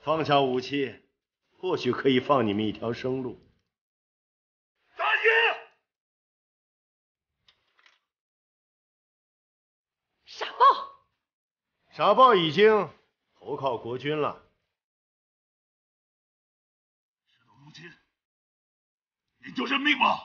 放下武器，或许可以放你们一条生路。大爷，傻豹。 傻豹已经投靠国军了。事到如今，你就认命吧。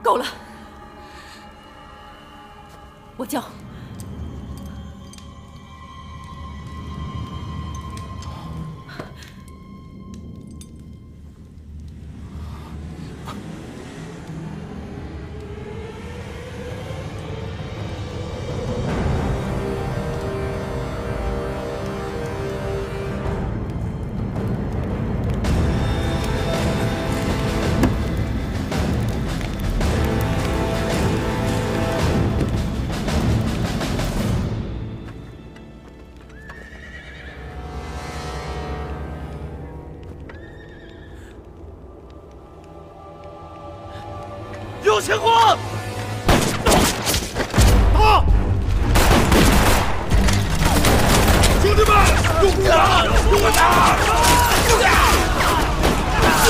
够了，我叫。有情况！打！兄弟们，用我打！用我打！用打！都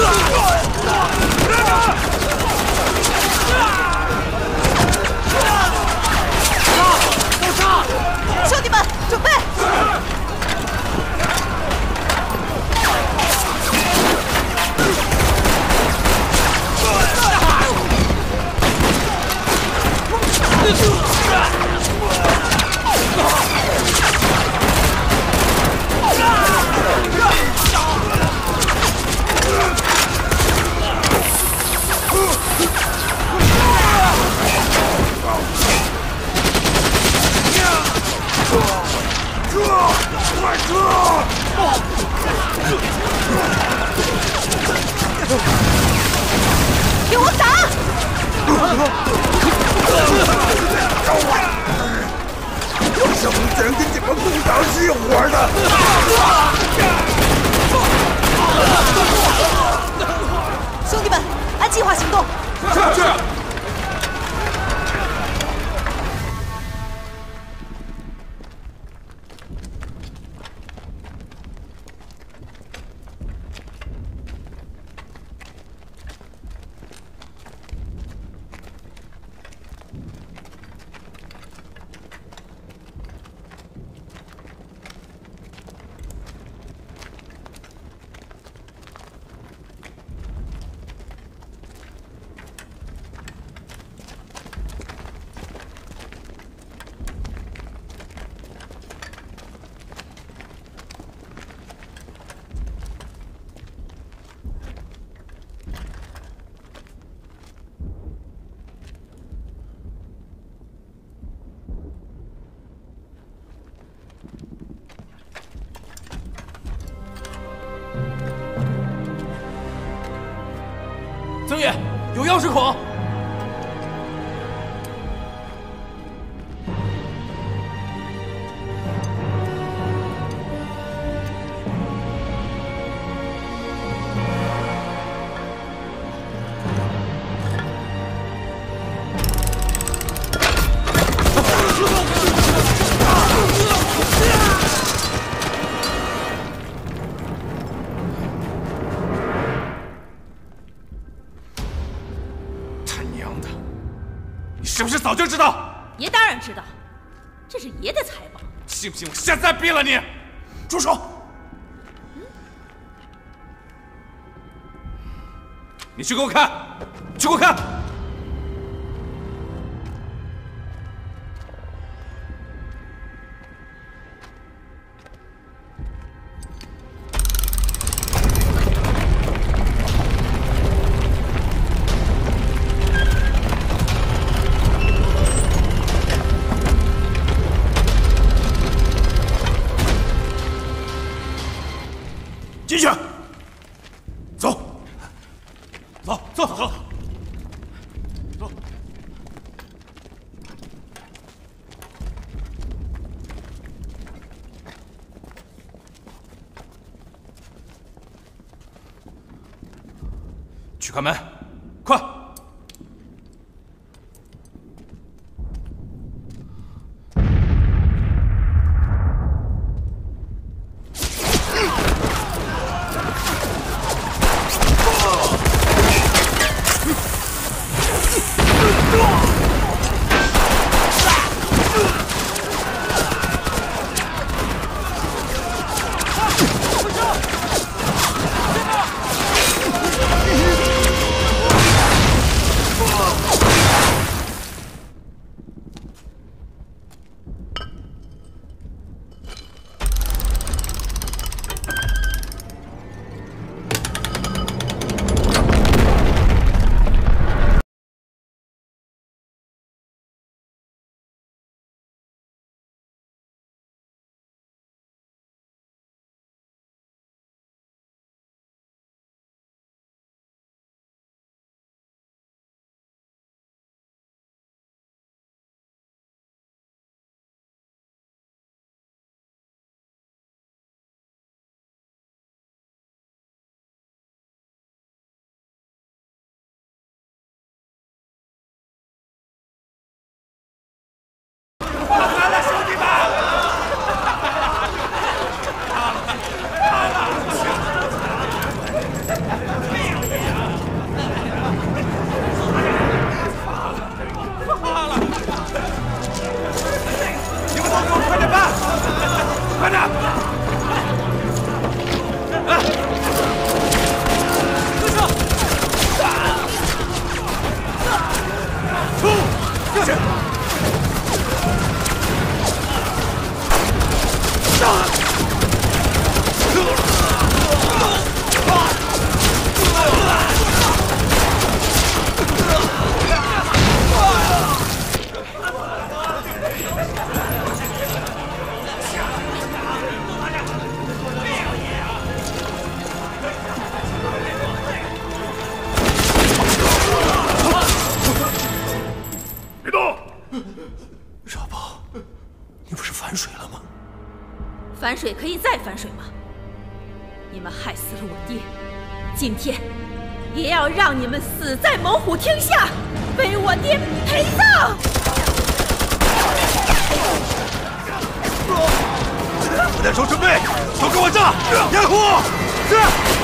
杀！都杀！兄弟们，准备！ 给我打！ 我什么整的你们不当是活的？兄弟们，按计划行动。是是。正月有钥匙孔。 早就知道，爷当然知道，这是爷的财宝。信不信我现在毙了你？住手！嗯、你去给我看，去给我看！去开门，快！反水可以再反水吗？你们害死了我爹，今天也要让你们死在猛虎厅下，为我爹陪葬！带手准备，都给我炸！掩护！是。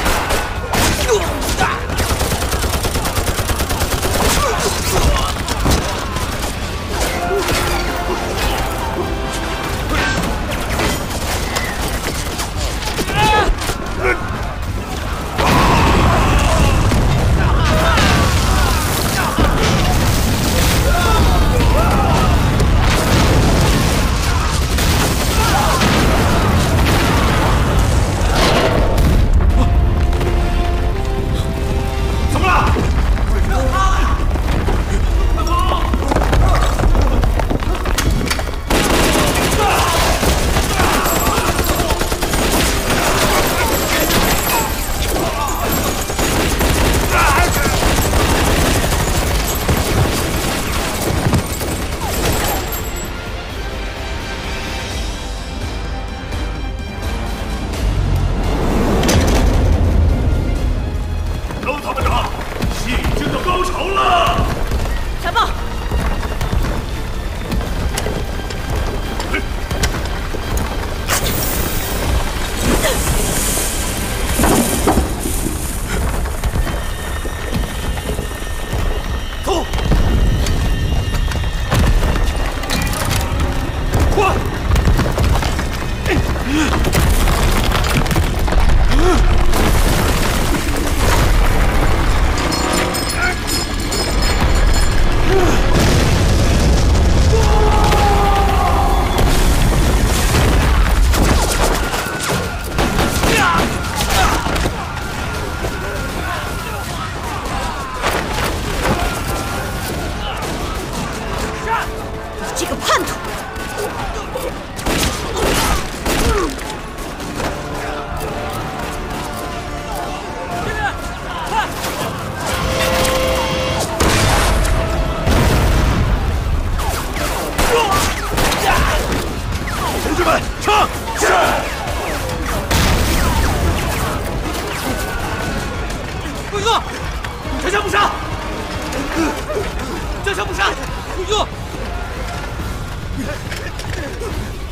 上不上？虎兄，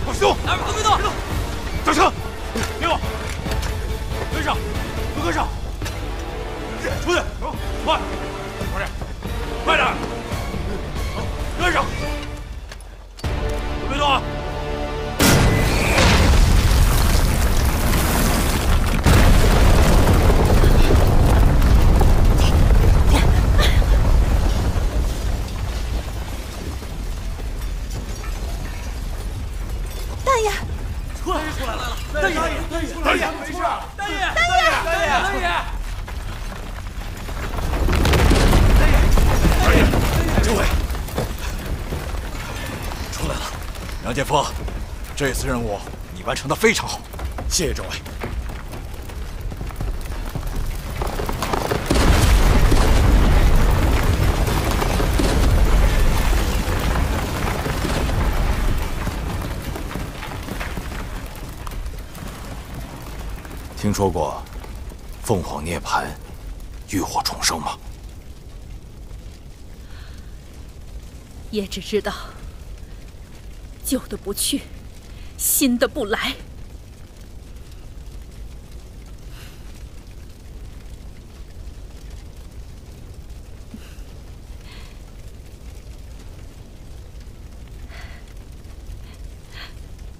虎兄，哪边都没动，上车，给我，跟上，都跟上，出去，快，快点，快点，跟上，都别动啊！ 杨剑锋，这次任务你完成的非常好，谢谢政委。听说过凤凰涅槃、浴火重生吗？也只知道。 旧的不去，新的不来。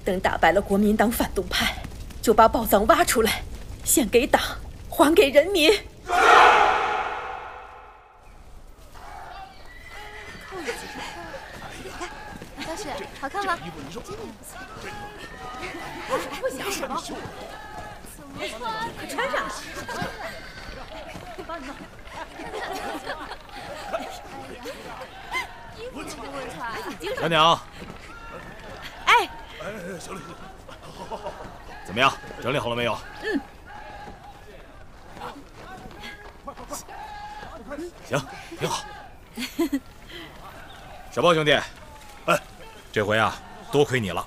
等打败了国民党反动派，就把宝藏挖出来，献给党，还给人民。 好看吗？真的不错。不行，什么？别穿，快穿上！我帮你弄。衣服都不会穿。小鸟。哎。哎，行了，好好好。怎么样？整理好了没有？嗯。行，挺好。小豹兄弟，哎。 这回啊，多亏你了。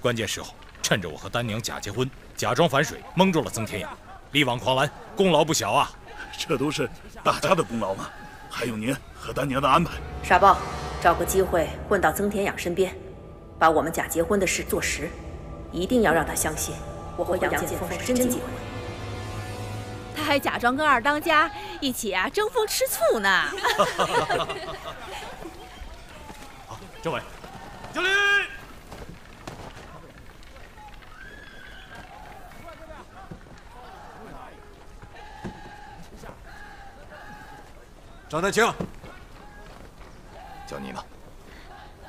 关键时候，趁着我和丹娘假结婚，假装反水，蒙住了曾天涯，力挽狂澜，功劳不小啊！这都是大家的功劳嘛，还有您和丹娘的安排。傻豹，找个机会混到曾天涯身边，把我们假结婚的事做实，一定要让他相信我和杨剑锋是真结婚。他还假装跟二当家一起啊争风吃醋呢。好，政委。 敬礼！张丹青，叫你呢。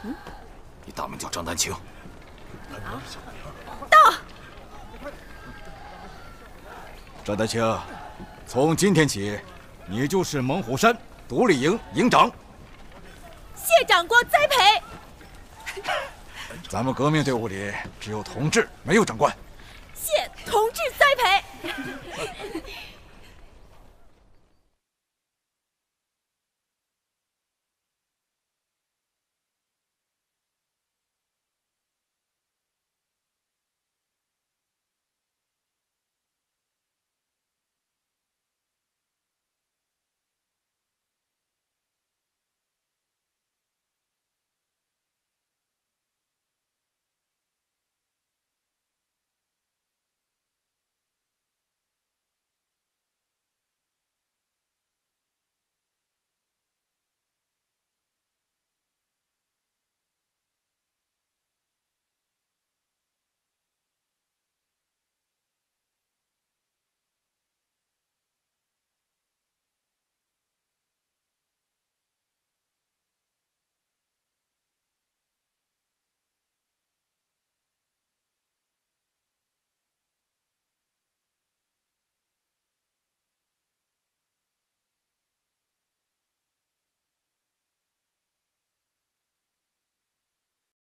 嗯，你大名叫张丹青。啊！到。张丹青，从今天起，你就是猛虎山独立营营长。谢长官栽培。 咱们革命队伍里只有同志，没有长官。谢同志栽培。